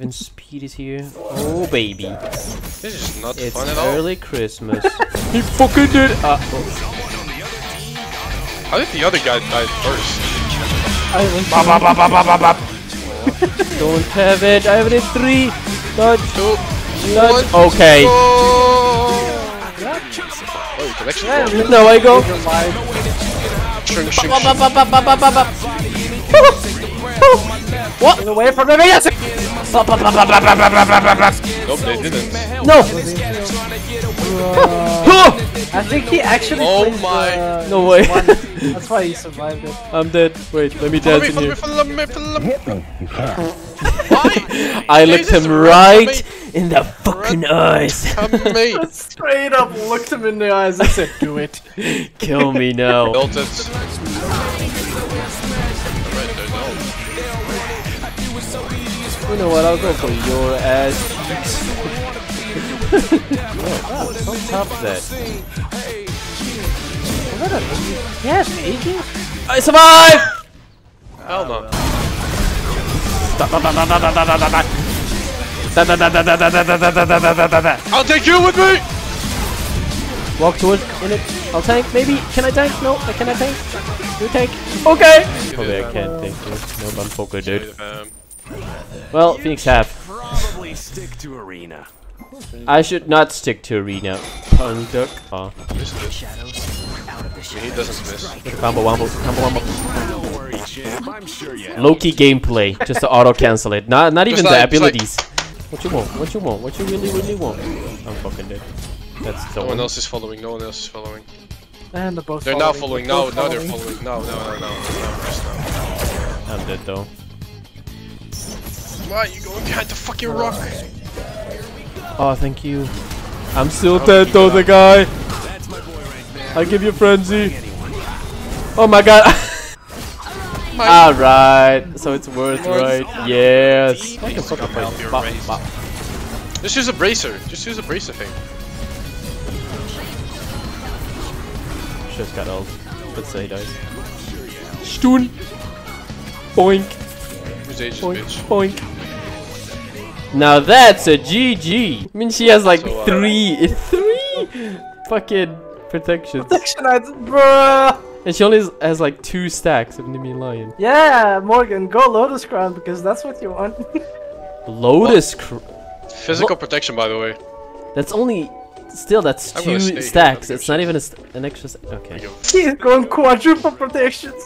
Even speed is here. Oh baby. This is not fun at all. It's early Christmas. He fucking did. How did the other guy die first? Don't have it. I have it in 3. Not 2. Not okay. Oh, no, I go. What? Away from the yes. Nope, they didn't. No. I think he actually. Oh my! No way. That's why he survived it. I'm dead. Wait, let me dance in here. Why? I looked him right in the fucking eyes. I straight up looked him in the eyes and said, "Do it. Kill me now." You know what, I'll go for your ass. Don't top that. Yes, agent? I survived! Hell no. I'll take you with me! Walk towards in it. I'll tank, maybe. Can I tank? No, I cannot tank. You tank. Okay! Probably I can't tank this. No, I'm poker, dude. Well, you Phoenix half. Probably stick to arena. I should not stick to arena. Punk duck. Oh. He doesn't miss. Combo wombo. Combo wombo. Low-key gameplay. Just to auto-cancel it. Not even like, the abilities. Like... What you want? What you want? What you really want? I'm fucking dead. That's no one else is following. No one else is following. And they're both. They're now following. No, now they're following. No. I'm dead though. Why are you going behind the fucking rock? Oh, thank you. I'm still dead though, the guy. That's my boy right there. I give you frenzy. Oh my god. Alright, so it's worth, right? Yes. Just use a bracer. Just use a bracer thing. Just got old. Let's say he dies. Stoon. Boink. Boink, boink. Now that's a GG. I mean, she has like so, three fucking protections. Protection items, bruh. And she only has like 2 stacks of Nimi Lion. Yeah, Morgan, go Lotus Crown because that's what you want. Lotus Crown. Physical protection, by the way. That's only. Still, that's 2 stacks. It's not even an extra. Okay. He's going quadruple protections.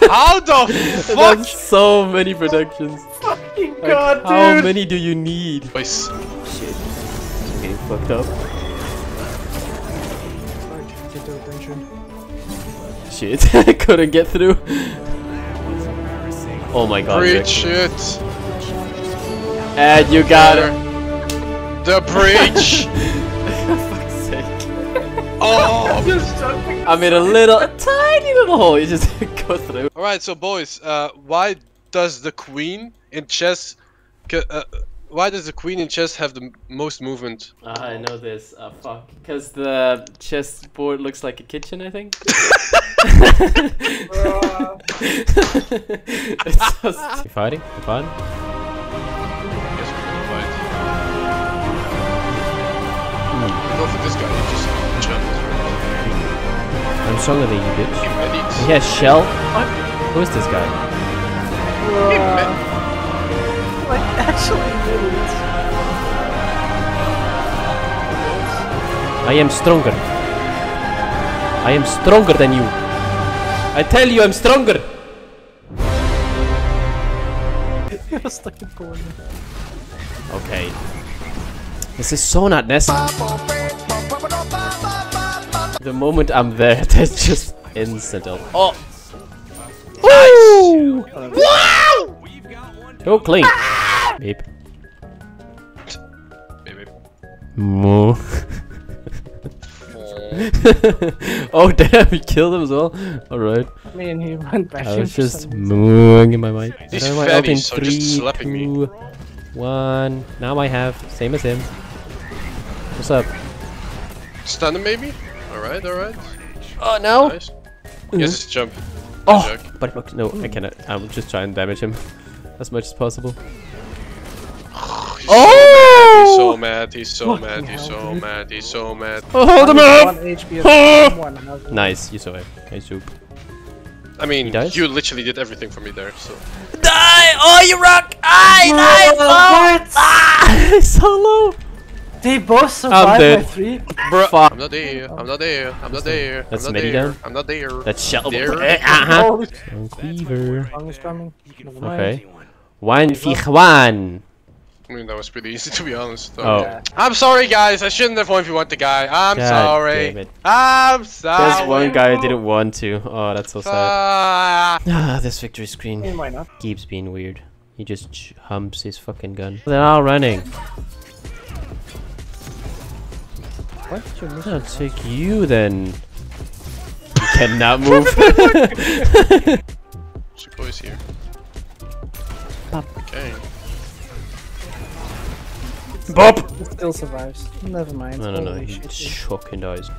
How the fuck? There's so many protections. Fucking like, god, how dude! How many do you need? Shit. Okay, fucked up. Shit, I couldn't get through. Oh my god. Breach it! And you got her. The breach! Fuck's sake. Oh! I'm in a little, tiny little hole. You just go through. Alright, so boys, why does the queen in chess have the most movement? I know this. Fuck. Because the chess board looks like a kitchen, I think. It's just... You fighting? You fighting? Yes, we can fight. Go for this guy. He just jumped. I'm stronger than you, bitch. He has shell? What? Who is this guy? Like actually didn't. I am stronger. I am stronger than you. I tell you I'm stronger. You're stuck in corner. Okay. This is so not necessary. The moment I'm there, that's just instant. Oh! Nice! Wow! Go clean. Beep. Beep. Moo. Oh damn, he killed him as well. Alright. Me and he went back. I was just mooing in my mind. These fatties are just slapping me. 3, 2, 1. Now I have same as him. What's up? Stun him maybe? Alright, alright. Oh no! Nice. Yes, it's jump. Oh, but no, I cannot. I'm just trying to damage him as much as possible. Oh! So mad, he's so mad, he's so mad, he's so mad, he's so mad. Hold him up! Nice, you saw it. Nice soup. I mean, you literally did everything for me there, so. Die! Oh, you rock! I die! What? Ah! So low! They both survived by 3. Bruh. I'm not there, I'm not there, I'm not there. That's Medigan. I'm not there. That's Shell. Uh-huh. Cleaver. Okay. 1v1. I mean, that was pretty easy, to be honest. Oh. Yeah. I'm sorry, guys. I shouldn't have 1v1'd the guy. I'm sorry. I'm sorry. There's one guy I didn't want to. Oh, that's so sad. Ah, this victory screen keeps being weird. He just humps his fucking gun. They're all running. What did you miss? I'll take you then. You cannot move. Sikoi's here. Pop. Okay. Bop! He still survives. Never mind. No, no, no. He fucking dies.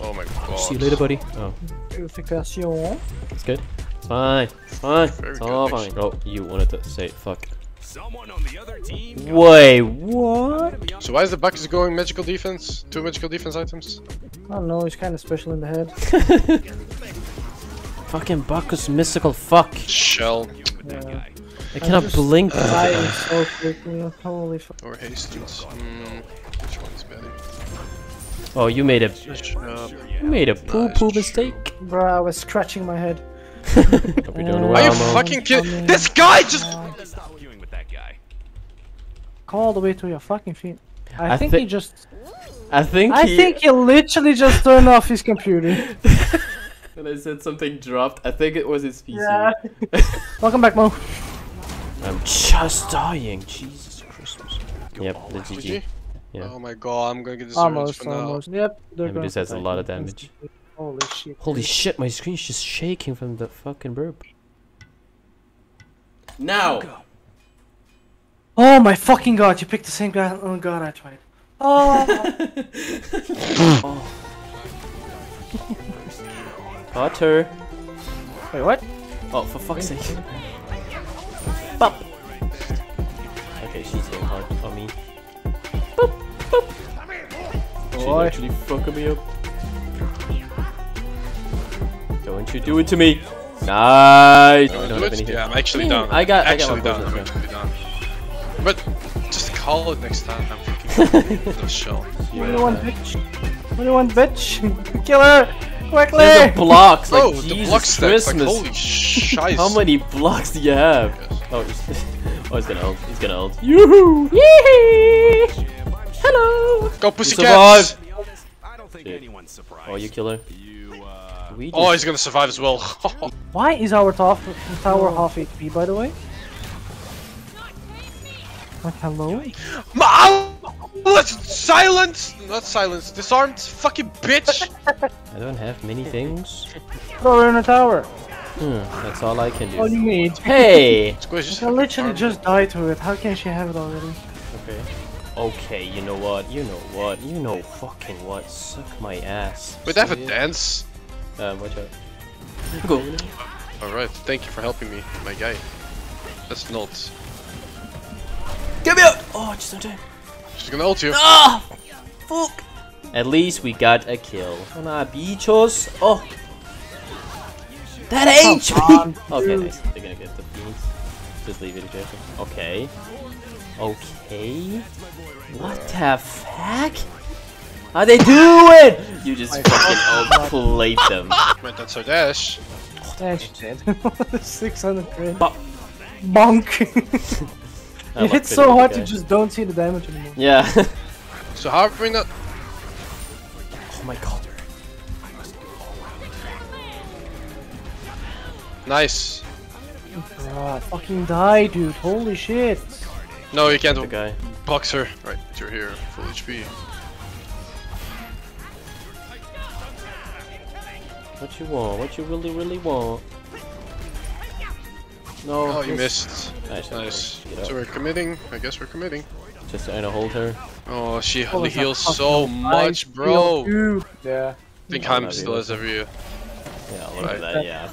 Oh my god. See you later, buddy. Oh. Purification. It's good. It's fine. It's fine. It's all fine. Oh, you wanted to say fuck. Someone on the other team. Wait, what? So why is the Bucks going magical defense? 2 magical defense items? I don't know, he's kind of special in the head. Fucking Bucks, mystical fuck. Shell. Yeah. I cannot blink. So quickly. Holy fuck. Or Hastings. Which one's better? Oh, you made a poo-poo mistake. Bro, I was scratching my head. Are you fucking kidding? This guy just. All the way to your fucking feet. I think he just. I think he literally just turned off his computer. And I said something dropped. I think it was his PC. Yeah. Welcome back, Mo. I'm just dying. Jesus Christmas. Yep, the GG. Yeah. Oh my god, I'm gonna get this almost, for almost. Now. Yep, this has a lot of damage. Holy shit. Holy shit, my screen's just shaking from the fucking burp. Now! Oh my fucking god, you picked the same guy. Oh god, I tried. Oh! Oh. Potter. Wait, what? Oh, for fuck's sake. Bop! Okay, she's hitting hard on me. Boop! Boop! She actually fucking me up. Don't you do it to me! Nice! No, I don't have anything. Yeah, I'm actually down. I got one. But just call it next time. I'm fucking no shell. What do you want, bitch? What do you want, bitch? Kill her! Quickly! The blocks, like the block stacks, like holy shit! How many blocks do you have? Oh, he's gonna ult. He's gonna ult. Yoo-hoo! Yee-hee! Hello! Go pussycats! I don't think anyone's surprised. Oh, you killer. Oh, he's gonna survive as well. Why is our tower half HP, by the way? What, hello? Silence! Not silence, disarmed, fucking bitch! I don't have many things. Throw her in a tower! That's all I can do. All you need. Hey! Squish. I literally just died to it, how can she have it already? Okay. Okay, you know what, you know what, you know fucking what, suck my ass. Wait, I have a dance? Watch out. Go. Alright, thank you for helping me, my guy. That's not. Get me out! Oh, just don't do it. She's gonna ult you. Ah! Fuck! At least we got a kill. On our bichos. Oh! That HP! Okay, nice. They're gonna get the beans. Just leave it at Jason. Okay. Okay. What the fuck? How they do it? You just fucking outplayed them. Wait, that's our dash. Oh, dash dead. 600 crit. Bonk! You hit so hard you just don't see the damage anymore. Yeah. So how are we not? Oh my god. Nice. Bruh, fucking die, dude. Holy shit. No, you can't box her. Right, you're here. Full HP. What you want? What you really, really want? No, oh, you missed. Nice, nice. So we're committing. I guess we're committing. Just trying to hold her. Oh, she heals so much, bro. Yeah. I think Heim still has every. Yeah, look at that. Yeah.